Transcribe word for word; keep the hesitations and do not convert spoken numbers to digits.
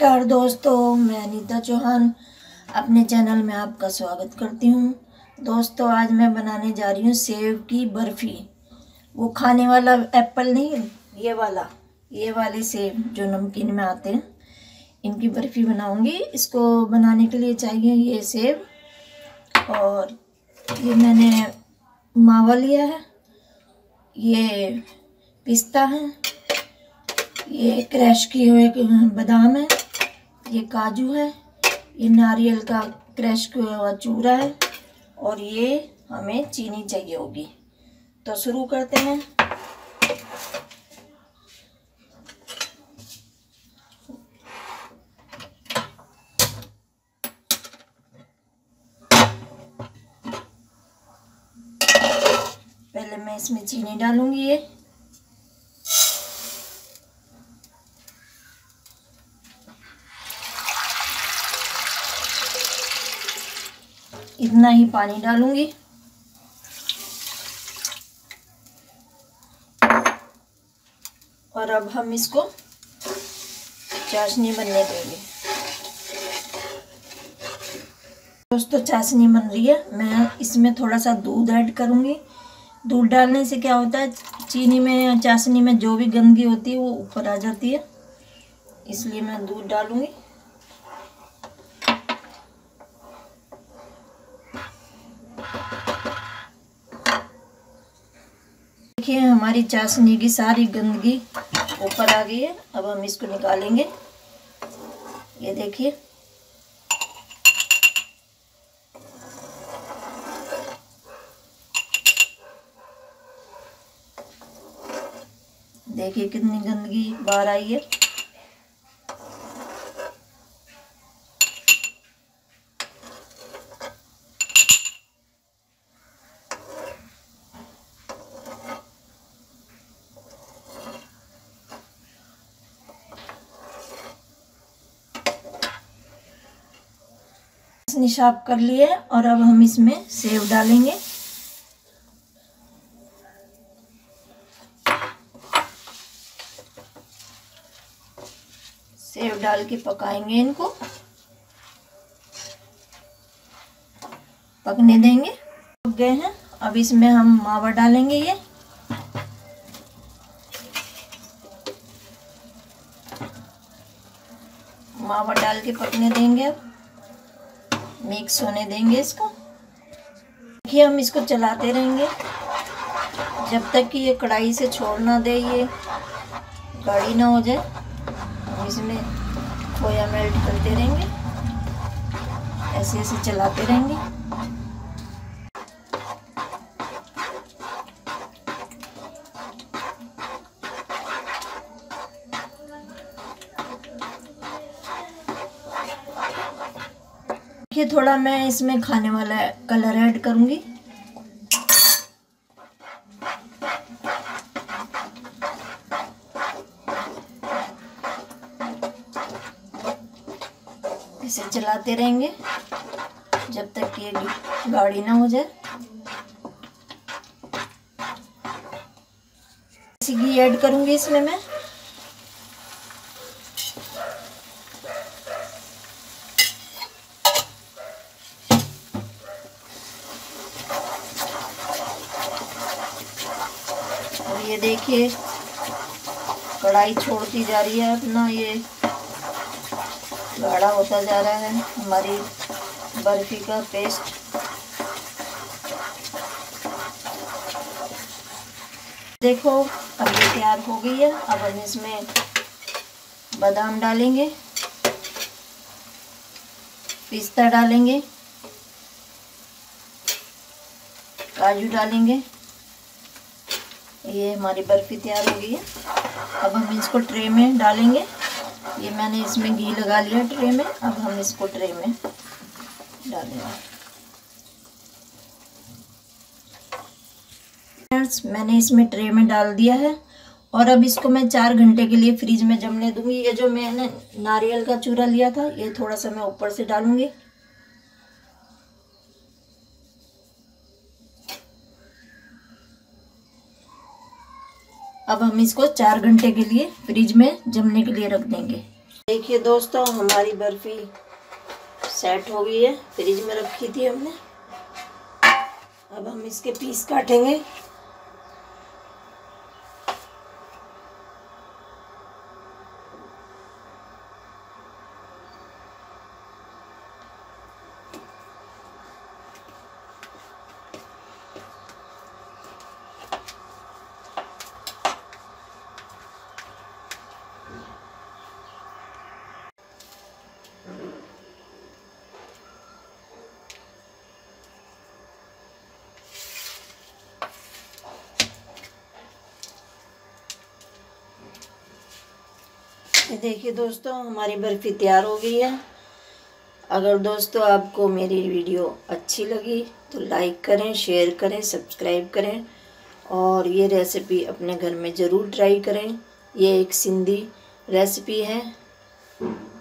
नमस्कार दोस्तों, मैं अनीता चौहान अपने चैनल में आपका स्वागत करती हूं। दोस्तों, आज मैं बनाने जा रही हूं सेव की बर्फ़ी। वो खाने वाला एप्पल नहीं, ये वाला, ये वाले सेव जो नमकीन में आते हैं, इनकी बर्फ़ी बनाऊंगी। इसको बनाने के लिए चाहिए ये सेव, और ये मैंने मावा लिया है, ये पिस्ता है, ये क्रश किए हुए बादाम है, ये काजू है, ये नारियल का क्रश किया हुआ चूरा है, और ये हमें चीनी चाहिए होगी। तो शुरू करते हैं। पहले मैं इसमें चीनी डालूंगी। ये इतना ही पानी डालूंगी। और अब हम इसको चाशनी बनने देंगे। दोस्तों, चाशनी बन रही है। मैं इसमें थोड़ा सा दूध ऐड करूंगी। दूध डालने से क्या होता है, चीनी में, चाशनी में जो भी गंदगी होती है वो ऊपर आ जाती है, इसलिए मैं दूध डालूंगी। देखिए, हमारी चाशनी की सारी गंदगी ऊपर आ गई है। अब हम इसको निकालेंगे। ये देखिए, देखिए कितनी गंदगी बाहर आई है। साफ कर लिए, और अब हम इसमें सेव डालेंगे। सेव डाल के पकाएंगे, इनको पकने देंगे। पक गए हैं। अब इसमें हम मावा डालेंगे। ये मावा डाल के पकने देंगे, अब मिक्स होने देंगे इसको। देखिए, हम इसको चलाते रहेंगे जब तक कि ये कढ़ाई से छोड़ ना दे, ये गाढ़ी ना हो जाए। हम इसमें खोया मेल्ट करते रहेंगे, ऐसे ऐसे चलाते रहेंगे। देखिए, थोड़ा मैं इसमें खाने वाला कलर ऐड करूंगी। इसे चलाते रहेंगे जब तक ये गाढ़ी ना हो जाए। देसी घी ऐड करूंगी इसमें मैं। ये देखिए, कढ़ाई छोड़ती जा रही है अपना, ये गाढ़ा होता जा रहा है हमारी बर्फी का पेस्ट। देखो, अब ये तैयार हो गई है। अब हम इसमें बादाम डालेंगे, पिस्ता डालेंगे, काजू डालेंगे। ये हमारी बर्फ़ी तैयार हो गई है। अब हम इसको ट्रे में डालेंगे। ये मैंने इसमें घी लगा लिया ट्रे में। अब हम इसको ट्रे में डालेंगे। फ्रेंड्स, मैंने इसमें ट्रे में डाल दिया है, और अब इसको मैं चार घंटे के लिए फ्रीज में जमने दूंगी। ये जो मैंने नारियल का चूरा लिया था, ये थोड़ा सा मैं ऊपर से डालूंगी। अब हम इसको चार घंटे के लिए फ्रिज में जमने के लिए रख देंगे। देखिए दोस्तों, हमारी बर्फ़ी सेट हो गई है, फ्रिज में रखी थी हमने। अब हम इसके पीस काटेंगे। देखिए दोस्तों, हमारी बर्फ़ी तैयार हो गई है। अगर दोस्तों आपको मेरी वीडियो अच्छी लगी तो लाइक करें, शेयर करें, सब्सक्राइब करें और ये रेसिपी अपने घर में ज़रूर ट्राई करें। ये एक सिंधी रेसिपी है।